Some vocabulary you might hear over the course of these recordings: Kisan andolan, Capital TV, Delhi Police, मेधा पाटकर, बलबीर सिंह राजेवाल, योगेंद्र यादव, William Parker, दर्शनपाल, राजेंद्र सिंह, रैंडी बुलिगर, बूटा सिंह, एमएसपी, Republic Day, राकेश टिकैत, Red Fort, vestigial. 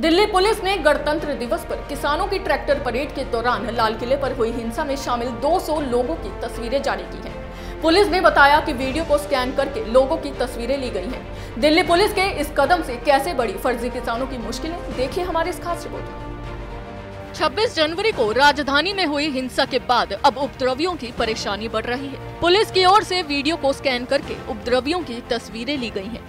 Delhi police ने गणतंत्र दिवस पर किसानों की ट्रैक्टर परेड के दौरान लाल किले पर हुई हिंसा में शामिल 200 लोगों की तस्वीरें जारी की हैं। पुलिस ने बताया कि वीडियो को स्कैन करके लोगों की तस्वीरें ली गई हैं। दिल्ली पुलिस के इस कदम से कैसे बढ़ी फर्जी किसानों की मुश्किलें, देखिए हमारी इस खास रिपोर्ट में। 26 जनवरी को राजधानी में हुई हिंसा के बाद अब उपद्रवियों की परेशानी बढ़ रही है। पुलिस की ओर से वीडियो को स्कैन करके उपद्रवियों की तस्वीरें ली गई है।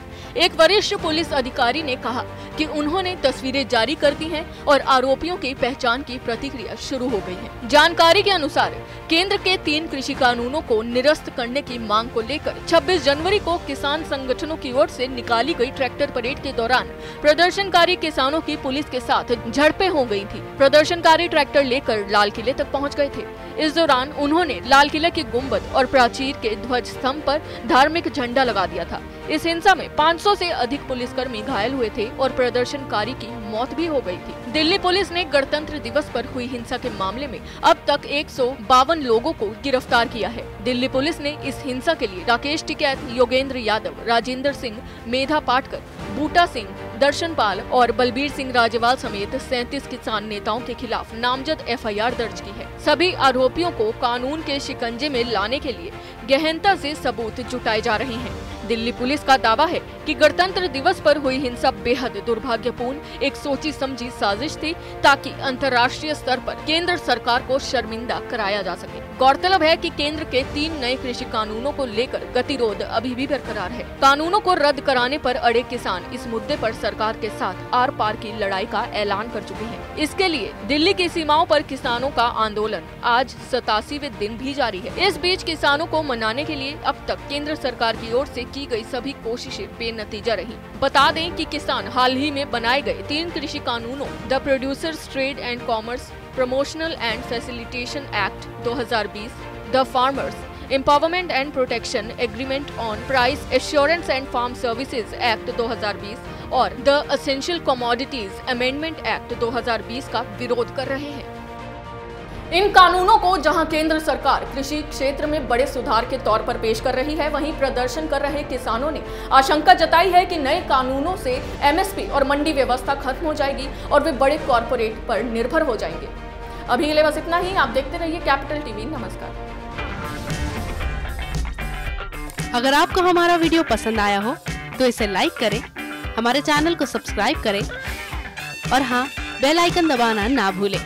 एक वरिष्ठ पुलिस अधिकारी ने कहा कि उन्होंने तस्वीरें जारी कर दी हैं और आरोपियों की पहचान की प्रक्रिया शुरू हो गई है। जानकारी के अनुसार केंद्र के 3 कृषि कानूनों को निरस्त करने की मांग को लेकर 26 जनवरी को किसान संगठनों की ओर से निकाली गई ट्रैक्टर परेड के दौरान प्रदर्शनकारी किसानों की पुलिस के साथ झड़पें हो गयी थी। प्रदर्शनकारी ट्रैक्टर लेकर लाल किले तक पहुँच गए थे। इस दौरान उन्होंने लाल किले के गुम्बद और प्राचीर के ध्वज स्तंभ पर धार्मिक झंडा लगा दिया था। इस हिंसा में 500 से अधिक पुलिसकर्मी घायल हुए थे और प्रदर्शनकारी की मौत भी हो गई थी। दिल्ली पुलिस ने गणतंत्र दिवस पर हुई हिंसा के मामले में अब तक 152 लोगों को गिरफ्तार किया है। दिल्ली पुलिस ने इस हिंसा के लिए राकेश टिकैत, योगेंद्र यादव, राजेंद्र सिंह, मेधा पाटकर, बूटा सिंह, दर्शनपाल और बलबीर सिंह राजेवाल समेत 37 किसान नेताओं के खिलाफ नामजद एफआईआर दर्ज की है। सभी आरोपियों को कानून के शिकंजे में लाने के लिए गहनता से सबूत जुटाए जा रहे हैं। दिल्ली पुलिस का दावा है कि गणतंत्र दिवस पर हुई हिंसा बेहद दुर्भाग्यपूर्ण एक सोची समझी साजिश थी ताकि अंतर्राष्ट्रीय स्तर पर केंद्र सरकार को शर्मिंदा कराया जा सके। गौरतलब है कि केंद्र के 3 नए कृषि कानूनों को लेकर गतिरोध अभी भी बरकरार है। कानूनों को रद्द कराने पर अड़े किसान इस मुद्दे पर सरकार के साथ आर पार की लड़ाई का ऐलान कर चुके हैं। इसके लिए दिल्ली की सीमाओं पर किसानों का आंदोलन आज 87वें दिन भी जारी है। इस बीच किसानों को मनाने के लिए अब तक केंद्र सरकार की ओर से की गई सभी कोशिशें बेनतीजा रही। बता दें कि किसान हाल ही में बनाए गए 3 कृषि कानूनों the producers trade and commerce promotional and facilitation act 2020, the farmers empowerment and protection agreement on price assurance and farm services act 2020 और the essential commodities amendment act 2020 का विरोध कर रहे हैं। इन कानूनों को जहां केंद्र सरकार कृषि क्षेत्र में बड़े सुधार के तौर पर पेश कर रही है, वहीं प्रदर्शन कर रहे किसानों ने आशंका जताई है कि नए कानूनों से एमएसपी और मंडी व्यवस्था खत्म हो जाएगी और वे बड़े कॉर्पोरेट पर निर्भर हो जाएंगे। अभी के लिए बस इतना ही। आप देखते रहिए कैपिटल टीवी। नमस्कार। अगर आपको हमारा वीडियो पसंद आया हो तो इसे लाइक करें, हमारे चैनल को सब्सक्राइब करें और हाँ, बेल आइकन दबाना ना भूलें